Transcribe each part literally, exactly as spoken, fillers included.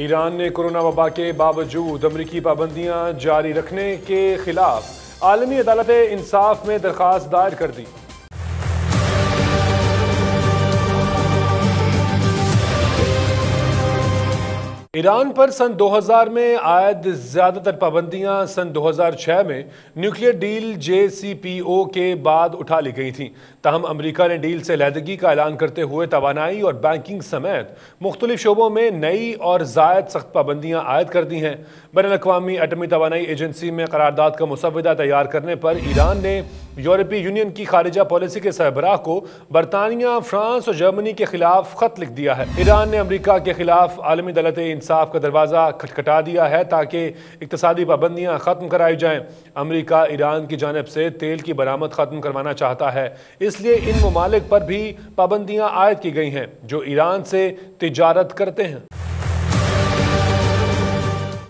Iran ने corona वबा के बावजूद अमरीकी पाबंदियां जारी रखने के खिलाफ आलमी अदालत इंसाफ में दरख्वास्त दायर कर दी। ईरान पर सन दो हज़ार में आयद ज़्यादातर पाबंदियां सन दो हज़ार छह में nuclear deal J C P O के बाद उठा ली गई थीं। ताहम अमरीका ने डील से लहदगी का ऐलान करते हुए तवानाई और बैंकिंग समेत मुख्तलिफ शोबों में नई और ज़ायद सख्त पाबंदियां आयद कर दी हैं। बैनुल-अक़वामी एटमी तवानाई एजेंसी में करारदाद का मुसवदा तैयार करने पर ईरान ने यूरोपीय यूनियन की खारिजा पॉलिसी के सरबराह को बरतानिया, फ्रांस और जर्मनी के खिलाफ खत लिख दिया है। ईरान ने अमरीका के खिलाफ आलमी अदालत इंसाफ का दरवाज़ा खटखटा दिया है ताकि इकतसादी पाबंदियाँ ख़त्म कराई जाएँ। अमरीका ईरान की जानब से तेल की बरामद ख़त्म करवाना चाहता है, इसलिए इन ममालिक पर भी पाबंदियाँ आयद की गई हैं जो ईरान से तिजारत करते हैं।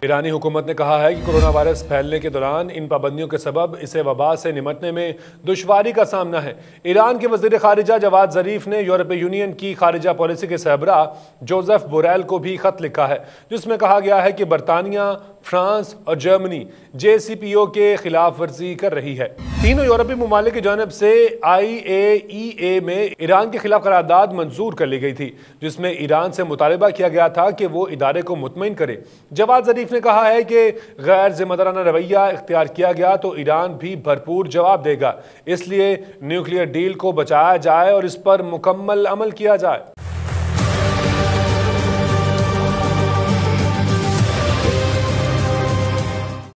ईरानी हुकूमत ने कहा है कि कोरोना वायरस फैलने के दौरान इन पाबंदियों के सबब इसे वबा से निमटने में दुश्वारी का सामना है। ईरान के वज़ीर ख़ारिजा जवाद जरीफ ने यूरोपीय यूनियन की ख़ारिजा पॉलिसी के सरबराह जोसेफ बोरैल को भी ख़त लिखा है, जिसमें कहा गया है कि बरतानिया, फ्रांस और जर्मनी जे सी पी ओ के खिलाफ वर्जी कर रही है। तीनों यूरोपीय ममालिक की जानिब से आई ए ई ए में ईरान के खिलाफ करारदाद मंजूर कर ली गई थी, जिसमें ईरान से मुतालबा किया गया था कि वो इदारे को मुतमईन करे। जवाद जरीफ ने कहा है कि गैर जिम्मेदाराना रवैया इख्तियार किया गया तो ईरान भी भरपूर जवाब देगा, इसलिए न्यूक्लियर डील को बचाया जाए और इस पर मुकम्मल अमल किया जाए।